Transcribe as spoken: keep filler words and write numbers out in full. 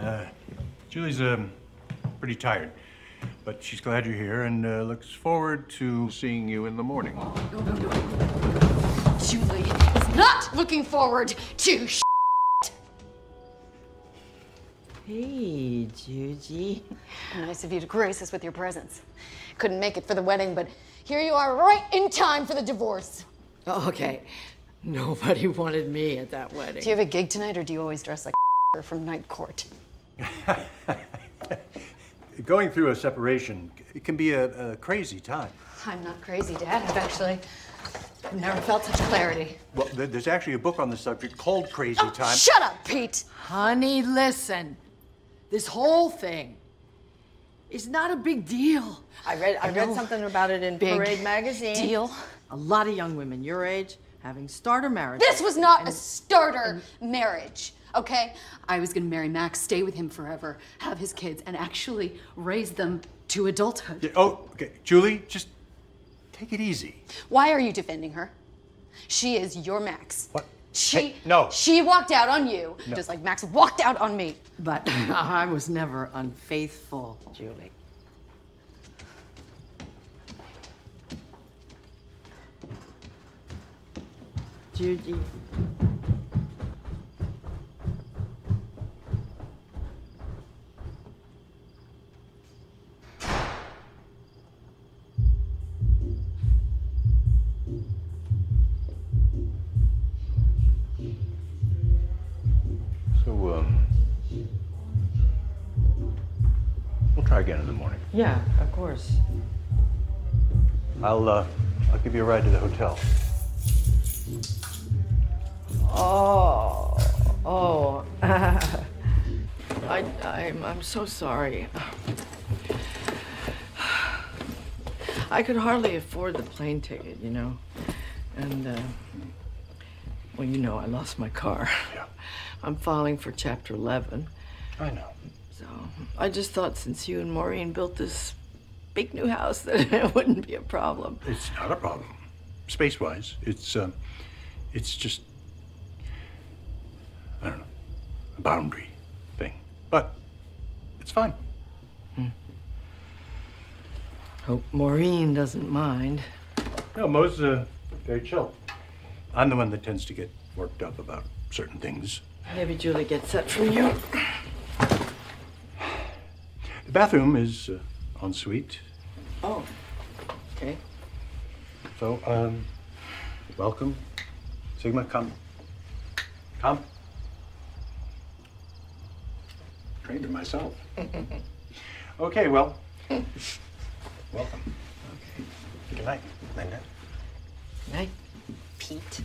Uh, Julie's um, pretty tired, but she's glad you're here and uh, looks forward to seeing you in the morning. No, no, no. Julie is not looking forward to shit. Hey, Juji. Nice of you to grace us with your presence. Couldn't make it for the wedding, but here you are right in time for the divorce. Oh, okay. Nobody wanted me at that wedding. Do you have a gig tonight, or do you always dress like from Night Court? Going through a separation, it can be a, a crazy time. I'm not crazy, Dad. I've actually I've never felt such clarity. Well, there's actually a book on the subject called Crazy oh, Time. Shut up, Pete! Honey, listen. This whole thing is not a big deal. I read I, I read something about it in Parade magazine. Deal. A lot of young women your age having starter marriages. This was not and, a starter and, marriage. Okay, I was gonna marry Max, stay with him forever, have his kids, and actually raise them to adulthood. Yeah, oh, okay, Julie, just take it easy. Why are you defending her? She is your Max. What? She hey, no. She walked out on you, no. just like Max walked out on me. But I was never unfaithful, Julie. Judy. So, um, we'll try again in the morning. Yeah, of course. I'll, uh, I'll give you a ride to the hotel. Oh, oh. I, I'm, I'm so sorry. I could hardly afford the plane ticket, you know? And, uh, well, you know, I lost my car. Yeah. I'm filing for Chapter eleven. I know. So I just thought since you and Maureen built this big new house that it wouldn't be a problem. It's not a problem. Space-wise, it's, um, it's just, I don't know, a boundary thing. But it's fine. Hmm. Hope Maureen doesn't mind. No, Mo's uh, very chill. I'm the one that tends to get worked up about certain things. Maybe Julie gets that from you. The bathroom is uh, en suite. Oh, okay. So, um, welcome. Sigma, come. Come. Trained her myself. Okay, well, welcome. Okay. Good night, Linda. Good night, Pete.